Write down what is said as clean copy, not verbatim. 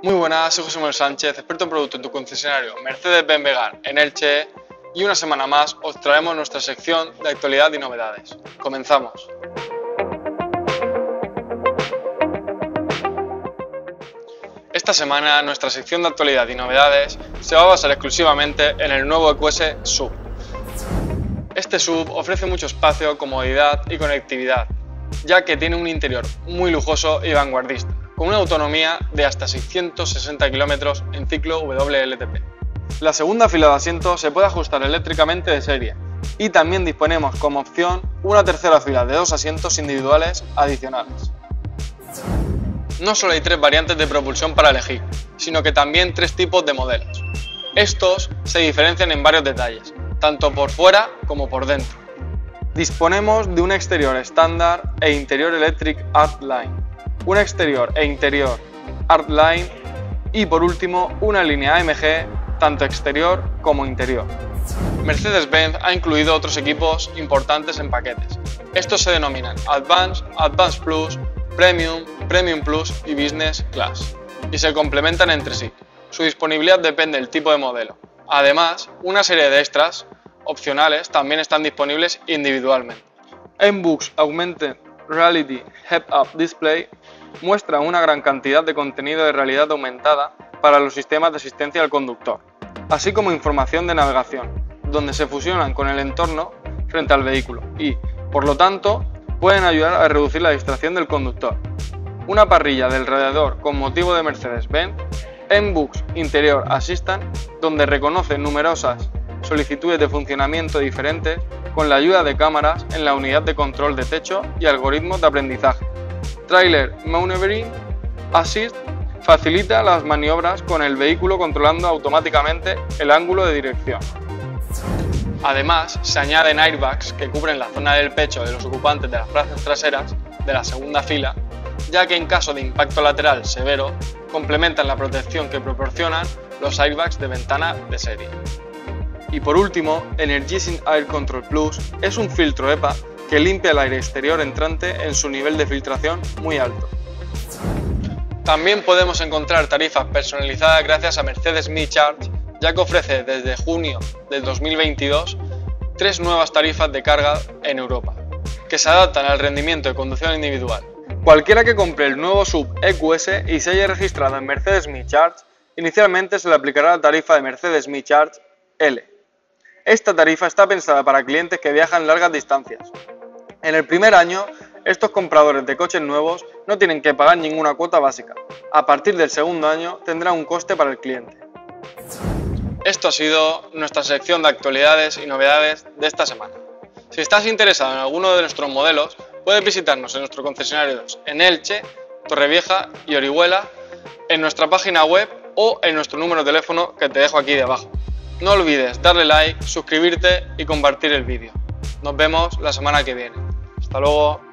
Muy buenas, soy José Manuel Sánchez, experto en producto en tu concesionario Mercedes-Benz Vegar en Elche, y una semana más os traemos nuestra sección de actualidad y novedades. Comenzamos. Esta semana nuestra sección de actualidad y novedades se va a basar exclusivamente en el nuevo EQS SUV. Este SUV ofrece mucho espacio, comodidad y conectividad, ya que tiene un interior muy lujoso y vanguardista, con una autonomía de hasta 660 km en ciclo WLTP. La segunda fila de asientos se puede ajustar eléctricamente de serie, y también disponemos como opción una tercera fila de dos asientos individuales adicionales. No solo hay tres variantes de propulsión para elegir, sino que también tres tipos de modelos. Estos se diferencian en varios detalles, tanto por fuera como por dentro. Disponemos de un exterior estándar e interior electric Artline, un exterior e interior Artline y por último una línea AMG tanto exterior como interior. Mercedes-Benz ha incluido otros equipos importantes en paquetes. Estos se denominan Advanced, Advanced Plus, Premium, Premium Plus y Business Class, y se complementan entre sí. Su disponibilidad depende del tipo de modelo. Además, una serie de extras opcionales también están disponibles individualmente. MBUX Augmented Reality Head-Up Display muestra una gran cantidad de contenido de realidad aumentada para los sistemas de asistencia al conductor, así como información de navegación, donde se fusionan con el entorno frente al vehículo y, por lo tanto, pueden ayudar a reducir la distracción del conductor. Una parrilla del radiador con motivo de Mercedes-Benz, MBUX Interior Assistant, donde reconoce numerosas solicitudes de funcionamiento diferentes con la ayuda de cámaras en la unidad de control de techo y algoritmos de aprendizaje. Trailer Maneuvering Assist facilita las maniobras con el vehículo controlando automáticamente el ángulo de dirección. Además, se añaden airbags que cubren la zona del pecho de los ocupantes de las plazas traseras de la segunda fila, ya que en caso de impacto lateral severo, complementan la protección que proporcionan los airbags de ventana de serie. Y por último, EnergySync Air Control Plus es un filtro EPA que limpia el aire exterior entrante en su nivel de filtración muy alto. También podemos encontrar tarifas personalizadas gracias a Mercedes Mi Charge, ya que ofrece desde junio del 2022 tres nuevas tarifas de carga en Europa, que se adaptan al rendimiento de conducción individual. Cualquiera que compre el nuevo SUV EQS y se haya registrado en Mercedes Mi Charge, inicialmente se le aplicará la tarifa de Mercedes Mi Charge L. Esta tarifa está pensada para clientes que viajan largas distancias. En el primer año, estos compradores de coches nuevos no tienen que pagar ninguna cuota básica. A partir del segundo año tendrá un coste para el cliente. Esto ha sido nuestra sección de actualidades y novedades de esta semana. Si estás interesado en alguno de nuestros modelos, puedes visitarnos en nuestros concesionarios en Elche, Torrevieja y Orihuela, en nuestra página web o en nuestro número de teléfono que te dejo aquí debajo. No olvides darle like, suscribirte y compartir el vídeo. Nos vemos la semana que viene. Hasta luego.